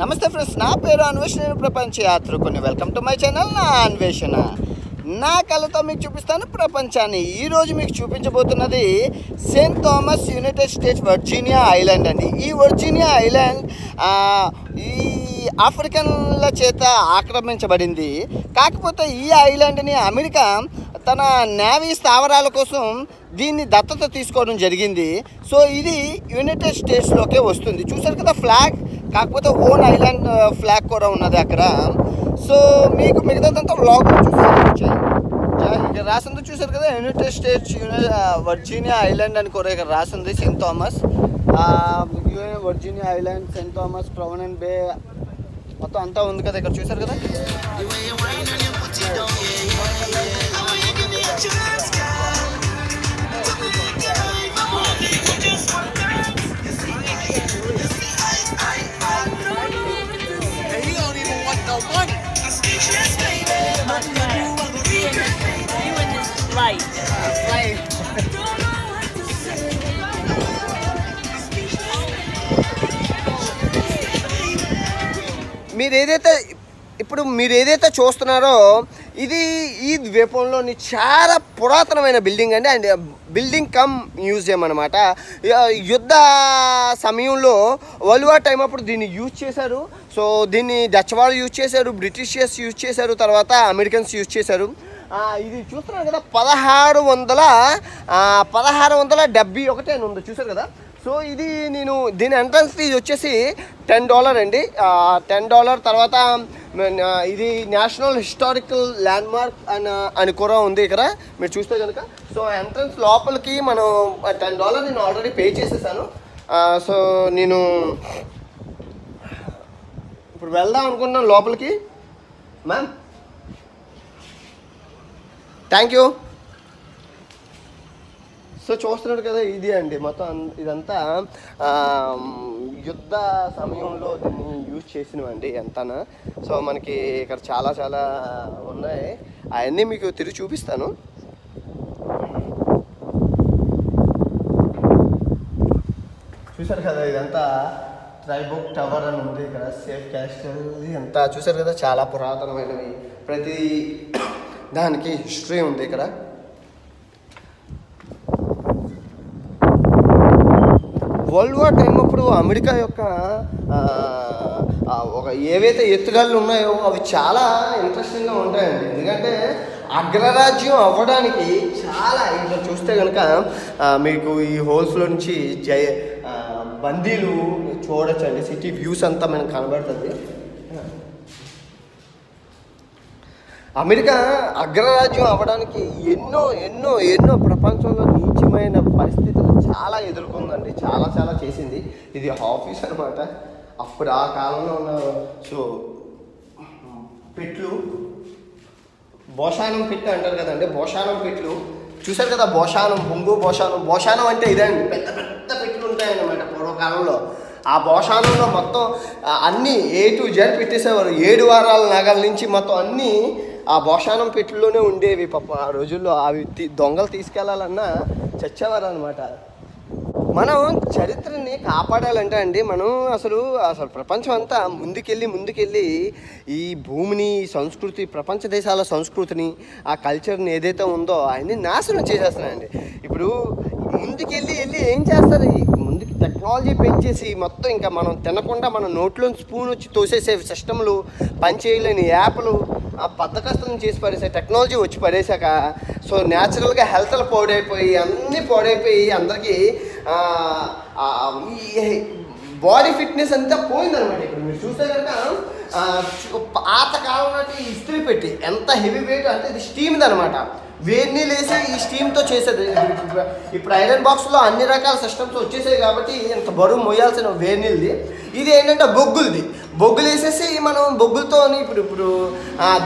నమస్తే ఫ్రెండ్స్, నా పేరు అన్వేష్. నేను ప్రపంచ యాత్రికుని. వెల్కమ్ టు మై ఛానల్ నా అన్వేషణ. నా కళతో మీకు చూపిస్తాను ప్రపంచాన్ని. ఈరోజు మీకు చూపించబోతున్నది Saint Thomas, United States Virginia island అండి. ఈ వర్జీనియా ఐలాండ్ ఈ ఆఫ్రికన్ల చేత ఆక్రమించబడింది. కాకపోతే ఈ ఐలాండ్ని అమెరికా తన నేవీ స్థావరాల కోసం దీన్ని దత్తత తీసుకోవడం జరిగింది. సో ఇది యునైటెడ్ స్టేట్స్లోకే వస్తుంది. చూసారు కదా ఫ్లాగ్, కాకపోతే ఓన్ ఐలాండ్ ఫ్లాగ్ కూడా ఉన్నది అక్కడ. సో మీకు మిగతాదంతా వ్లాగ్లో చూసారు, ఇక్కడ రాసిందో చూసారు కదా. యునైటెడ్ స్టేట్స్ వర్జీనియా ఐలాండ్ అని కూడా ఇక్కడ రాసింది. Saint Thomas, Virginia island, Saint Thomas, ప్రావినెంట్ బే మొత్తం అంతా ఉంది కదా ఇక్కడ. చూసారు కదా, మీరు ఏదైతే చూస్తున్నారో ఇది ఈ ద్వీపంలోని చాలా పురాతనమైన బిల్డింగ్ అండి. అండ్ బిల్డింగ్ కమ్ మ్యూజియం అనమాట. యుద్ధ సమయంలో వల్వా టైం అప్పుడు దీన్ని యూజ్ చేశారు. సో దీన్ని డచ్ వాళ్ళు యూజ్ చేశారు, బ్రిటిషర్స్ యూజ్ చేశారు, తర్వాత అమెరికన్స్ యూజ్ చేశారు. ఇది చూస్తున్నారు కదా, 1671 అని ఉంది. చూసారు కదా. సో ఇది నేను దీని ఎంట్రన్స్ ఫీజు వచ్చేసి $10 అండి, $10. తర్వాత ఇది నేషనల్ హిస్టారికల్ ల్యాండ్మార్క్ అని కూడా ఉంది ఇక్కడ, మీరు చూస్తే కనుక. సో ఎంట్రన్స్ లోపలికి మనం $10 నేను ఆల్రెడీ పే చేసేసాను. సో నేను ఇప్పుడు వెళ్దాం అనుకుంటున్నాను లోపలికి. Ma'am thank you. సో చూస్తున్నారు కదా, ఇది అండి మొత్తం ఇదంతా యుద్ధ సమయంలో దీన్ని యూజ్ చేసినవండి ఎంతనా. సో మనకి ఇక్కడ చాలా ఉన్నాయి, అవన్నీ మీకు తిరిగి చూపిస్తాను. చూసారు కదా, ఇదంతా ట్రైబోక్ టవర్ అని ఉంది ఇక్కడ, సేఫ్ క్యాస్టల్ ఇదంతా. చూసారు కదా, చాలా పురాతనమైనవి, ప్రతి దానికి హిస్టరీ ఉంది ఇక్కడ. వరల్డ్ వార్ టైం అప్పుడు అమెరికా యొక్క ఒక ఏవైతే ఎత్తుగాళ్ళు ఉన్నాయో అవి చాలా ఇంట్రెస్టింగ్గా ఉంటాయండి. ఎందుకంటే అగ్రరాజ్యం అవ్వడానికి చాలా ఇట్లా చూస్తే కనుక మీకు ఈ హోల్స్లో నుంచి బందీలు చూడొచ్చండి. సిటీ వ్యూస్ అంతా మనకు కనబడుతుంది. అమెరికా అగ్రరాజ్యం అవ్వడానికి ఎన్నో ప్రపంచంలో నీచమైన పరిస్థితులు చాలా ఎదుర్కొందండి, చాలా చేసింది. ఇది ఆఫీస్ అనమాట, అప్పుడు ఆ కాలంలో ఉన్న సో పిట్లు, బోషానం పిట్ అంటారు కదండి, బోషానం పిట్లు. చూసారు కదా, బోషానం, బొంగు బోషానం. బోషానం అంటే ఇదండి, పెద్ద పిట్లు ఉంటాయన్నమాట పూర్వకాలంలో. ఆ బోషానంలో మొత్తం అన్నీ A to Z పెట్టేసేవారు. 7 వారాల నగల నుంచి మొత్తం అన్నీ ఆ బోషానం పెట్టెలోనే ఉండేవి. పాప ఆ రోజుల్లో అవి దొంగలు తీసుకెళ్లాలన్నా చచ్చేవారు అనమాట. మనం చరిత్రని కాపాడాలంటే అండి, మనం అసలు ప్రపంచం అంతా ముందుకెళ్ళి ఈ భూమిని, సంస్కృతి, ప్రపంచ దేశాల సంస్కృతిని, ఆ కల్చర్ని ఏదైతే ఉందో అవన్నీ నాశనం చేసేస్తున్నాయండి. ఇప్పుడు ముందుకెళ్ళి ఏం చేస్తారు, టెక్నాలజీ పెంచేసి మొత్తం ఇంకా మనం తినకుండా మన నోట్లో స్పూన్ వచ్చి తోసేసే సిస్టమ్లు, పనిచేయలేని యాప్లు, ఆ బద్దకస్తులను చేసి పడేసే టెక్నాలజీ వచ్చి పడేశాక సో న్యాచురల్గా హెల్త్లు పాడైపోయి అందరికీ బాడీ ఫిట్నెస్ అంతా పోయిందనమాట. ఇప్పుడు మీరు చూస్తే కనుక పాతకాలం నాటి ఇస్త్రీ పెట్టి ఎంత హెవీ వెయిట్ అంటే ఇది స్టీమ్ది అనమాట. వేడిని లేసి ఈ స్టీమ్తో చేసేది. ఇప్పుడు ఐరన్ బాక్స్లో అన్ని రకాల సిస్టమ్స్ వచ్చేసాయి కాబట్టి ఇంత బరువు మోయాల్సిన వేడినిది. ఇది ఏంటంటే బొగ్గులు వేసేసి మనం బొగ్గులతో ఇప్పుడు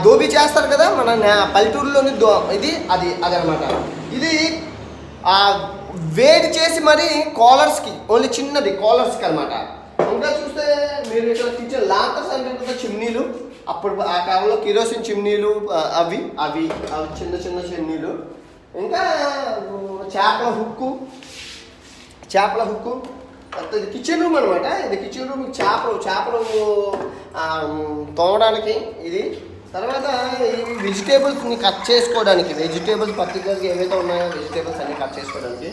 దోబీ చేస్తారు కదా మన పల్లెటూరులోని ఇది అది అనమాట. ఇది వేడి చేసి మరి కాలర్స్కి, ఓన్లీ చిన్నది కాలర్స్కి అనమాట. ఇంకా చూస్తే మీరు ఇక్కడ కిచెన్ లాంతర్స్ అంటే చిమ్నీలు, అప్పుడు ఆ కాలంలో కిరోసిన్ చిమ్నీలు, అవి చిన్న చిమ్నీలు. ఇంకా చేపల hook The kitchen room and the kitchen room chapel Todanaki, Sarada vegetables in Katches Kodanaki, vegetables particularly vegetables and Katches Kodanaki.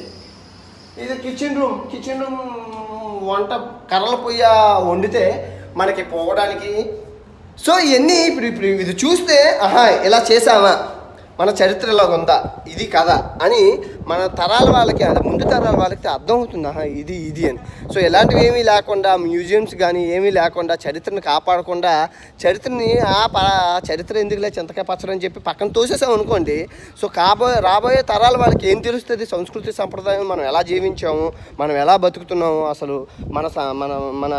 This is a kitchen room want up Karalpuya Hundite, Manaki Podanaki. So any with Tuesday, aha, Ella Chesama. మన చరిత్రలో ఉందా ఇది కదా అని మన తరాల వాళ్ళకి అది ముందు తరాల వాళ్ళకి అర్థం అవుతుంది ఇది ఇది అని సో ఎలాంటివి ఏమీ లేకుండా మ్యూజియంస్ గాని ఏమీ లేకుండా చరిత్రను కాపాడకుండా చరిత్రని చరిత్ర ఎందుకులే చింతకాయ పచ్చడం చెప్పి పక్కన తోసేసాం అనుకోండి సో రాబోయే తరాల వాళ్ళకి ఏం తెలుస్తుంది సంస్కృతి సంప్రదాయం మనం ఎలా జీవించాము మనం ఎలా బతుకుతున్నాము అసలు మన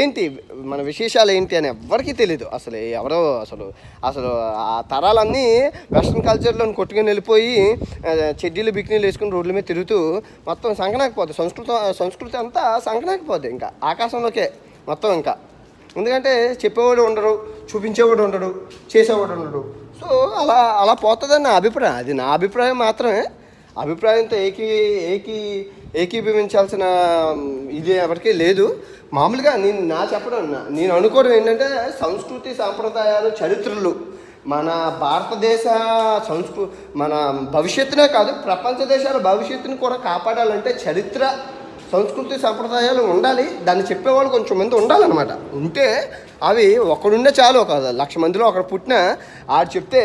ఏంటి మన విశేషాలు ఏంటి అని ఎవ్వరికీ తెలియదు అసలు ఎవరో అసలు ఆ తరాలన్నీ Western culture and Kotigan Elpoi, Chedil Bikini Lescon Rodleme Tirutu, Matan Sankanak Pod, Sanskrutanta, Sankanak Podinka, Akasan Loke, Matanka. In the day, Chepo Dondro, Chupincho Dondro, Chesa Dondro. So Ala Potter than Abipra, the Abipra Matra, Abipra and Eki women Chalsana Idia Varke Ledu, Mamlika Nin Nachapurana, Nin Onuko in the Sanskruti Sampradaya, Charitulu. మన భారతదేశ సంస్కృతి మన భవిష్యత్తునే కాదు ప్రపంచ దేశాల భవిష్యత్తుని కూడా కాపాడాలంటే చరిత్ర సంస్కృతి సంప్రదాయాలు ఉండాలి దాన్ని చెప్పేవాళ్ళు కొంచెం మంది ఉండాలన్నమాట ఉంటే అవి ఒకడుండే చాలు ఒక 1,00,000 మందిలో ఒకడు పుట్టిన ఆడు చెప్తే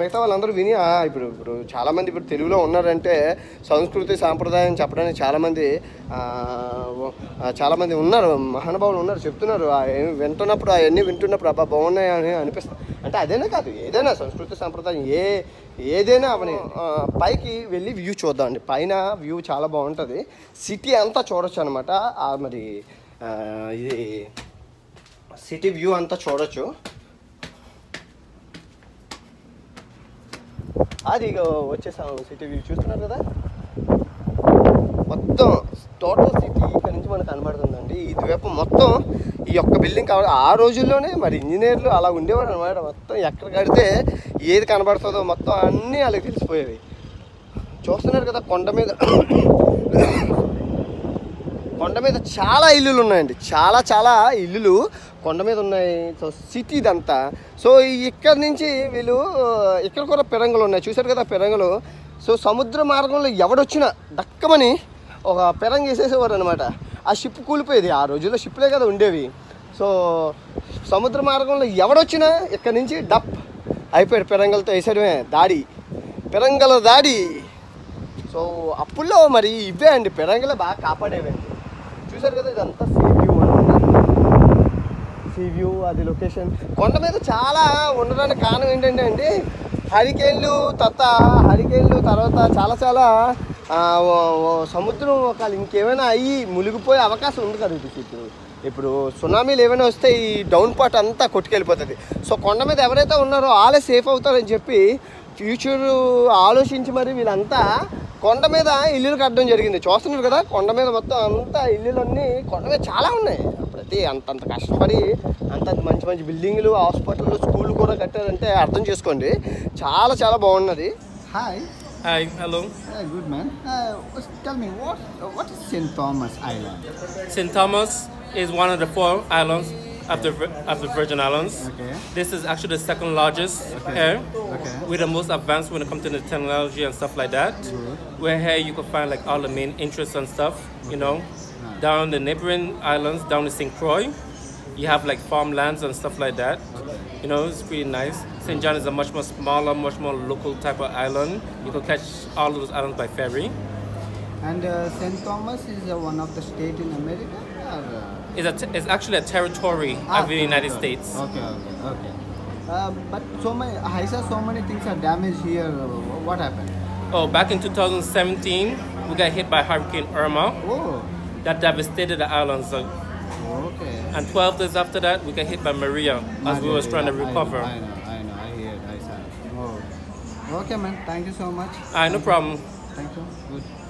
మిగతా వాళ్ళందరూ విని ఇప్పుడు చాలామంది ఇప్పుడు తెలుగులో ఉన్నారంటే సంస్కృతి సాంప్రదాయం చెప్పడానికి చాలామంది ఉన్నారు మహానుభావులు ఉన్నారు చెప్తున్నారు వింటున్నప్పుడు అవన్నీ వింటున్నప్పుడు అబ్బా బాగున్నాయి అని అనిపిస్తుంది అంటే అదేనే కాదు ఏదైనా సంస్కృతి సాంప్రదాయం ఏదైనా అవని పైకి వెళ్ళి వ్యూ చూద్దామండి పైన వ్యూ చాలా బాగుంటుంది సిటీ అంతా చూడొచ్చు అన్నమాట మరి ఇది సిటీ వ్యూ అంతా చూడొచ్చు అది వచ్చేసాము సిటీ వ్యూ చూస్తున్నారు కదా మొత్తం టోటల్ సిటీ ఇక్కడ నుంచి మనకు కనబడుతుందండి ఈ ద్వీపం మొత్తం ఈ యొక్క బిల్డింగ్ కావాలి ఆ రోజుల్లోనే మరి ఇంజనీర్లు అలా ఉండేవారు అనమాట మొత్తం ఎక్కడ కడితే ఏది కనబడుతుందో మొత్తం అన్నీ వాళ్ళకి తెలిసిపోయేవి చూస్తున్నారు కదా కొండ మీద చాలా ఇల్లులు ఉన్నాయండి చాలా ఇల్లులు కొండ మీద ఉన్నాయి సో సిటీ ఇదంతా సో ఇక్కడ నుంచి వీళ్ళు ఇక్కడ కూడా పెరంగులు ఉన్నాయి చూశారు కదా పెరంగులు సో సముద్ర మార్గంలో ఎవడొచ్చినా దక్కమని ఒక పెరంగి వేసేసేవారు అనమాట ఆ షిప్ కూలిపోయేది ఆ రోజుల్లో షిప్లే కదా ఉండేవి సో సముద్ర మార్గంలో ఎవడొచ్చినా ఇక్కడ నుంచి డప్ అయిపోయాడు పెరంగలతో వేసేయడమే దాడి పెరంగల దాడి సో అప్పుల్లో మరి ఇవే అండి పెరంగలే బాగా కాపాడేవండి చూసారు కదా ఇదంతా సీ వ్యూ అది లొకేషన్ కొండ మీద చాలా ఉండడానికి కారణం ఏంటంటే అండి హరికేన్లు తర్వాత చాలా సముద్రం ఒకవేళ ఇంకేమైనా అయ్యి మునిగిపోయే అవకాశం ఉంది కదా ఇప్పుడు సునామీలు ఏమైనా వస్తే ఈ డౌన్ పార్ట్ అంతా కొట్టుకెళ్ళిపోతుంది సో కొండ మీద ఎవరైతే ఉన్నారో వాళ్ళే సేఫ్ అవుతారని చెప్పి ఫ్యూచర్ ఆలోచించి మరి వీళ్ళంతా కొండ మీద ఇల్లులు కట్టడం జరిగింది చూస్తున్నారు కదా కొండ మీద మొత్తం అంతా ఇల్లులన్నీ కొండ మీద చాలా ఉన్నాయి ప్రతి అంతంత కష్టపడి అంతంత మంచి బిల్డింగ్లు హాస్పిటల్లు స్కూళ్ళు కూడా కట్టారంటే అర్థం చేసుకోండి చాలా బాగున్నది hi Hi, hello. Hi, good man. Tell me, what is St. Thomas Island? St. Thomas is one of the 4 islands of the Virgin Islands. Okay. This is actually the second largest here. Okay. We're the most advanced when it comes to the technology and stuff like that. Mm-hmm. Where here you can find like all the main interests and stuff, you know. Nice. Down the neighboring islands, down to St. Croix, you have like farmlands and stuff like that. Okay. You know, it's pretty nice. St. John is a much more smaller, much more local type of island. You can catch all those islands by ferry. And St. Thomas is one of the states in America? Or? It's actually a territory of the United States. Okay. But so many things are damaged here. What happened? Oh, back in 2017, we got hit by Hurricane Irma. Oh. That devastated the islands. Okay. And 12 days after that, we got hit by Maria as we were trying to recover. I know. I hear it. I saw it. Oh. Okay, man. Thank you so much. No problem. Thank you. Good.